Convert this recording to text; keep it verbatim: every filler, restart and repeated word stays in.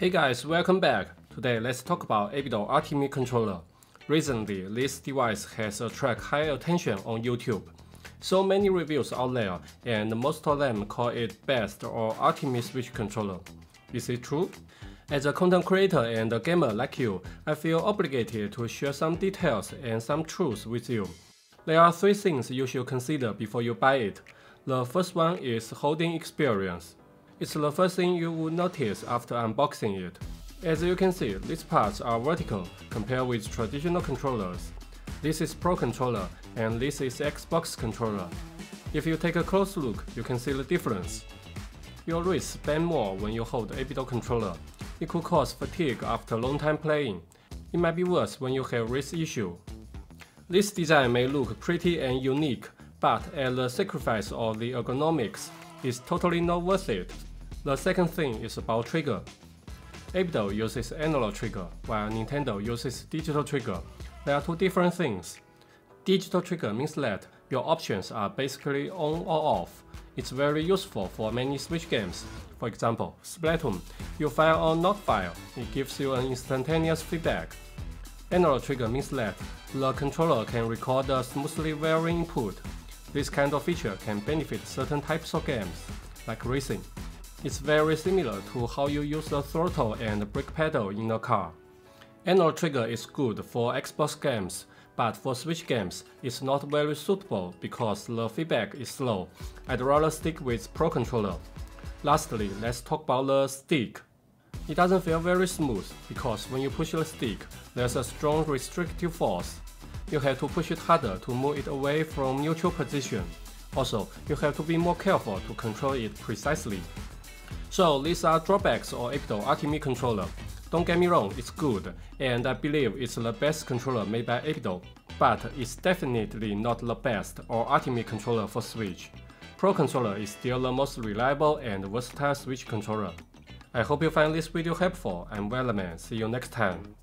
Hey guys, welcome back. Today let's talk about eight bit Do Ultimate Controller. Recently, this device has attracted high attention on YouTube. So many reviews out there, and most of them call it best or ultimate Switch controller. Is it true? As a content creator and a gamer like you, I feel obligated to share some details and some truths with you. There are three things you should consider before you buy it. The first one is holding experience. It's the first thing you will notice after unboxing it. As you can see, these parts are vertical compared with traditional controllers. This is Pro Controller and this is Xbox Controller. If you take a close look, you can see the difference. Your wrists bend more when you hold eight bit Do controller. It could cause fatigue after long time playing. It might be worse when you have wrist issue. This design may look pretty and unique, but at the sacrifice of the ergonomics, it's totally not worth it. The second thing is about trigger. eight bit Do uses analog trigger, while Nintendo uses digital trigger. There are two different things. Digital trigger means that your options are basically on or off. It's very useful for many Switch games. For example, Splatoon, you fire or not fire, it gives you an instantaneous feedback. Analog trigger means that the controller can record a smoothly varying input. This kind of feature can benefit certain types of games, like racing. It's very similar to how you use the throttle and brake pedal in a car. Analog trigger is good for Xbox games, but for Switch games, it's not very suitable because the feedback is slow. I'd rather stick with Pro Controller. Lastly, let's talk about the stick. It doesn't feel very smooth because when you push the stick, there's a strong restrictive force. You have to push it harder to move it away from neutral position. Also, you have to be more careful to control it precisely. So these are drawbacks of eight bit Do Ultimate Controller. Don't get me wrong, it's good, and I believe it's the best controller made by eight bit Do, but it's definitely not the best or ultimate controller for Switch. Pro Controller is still the most reliable and versatile Switch controller. I hope you find this video helpful. I'm Weatherman, see you next time.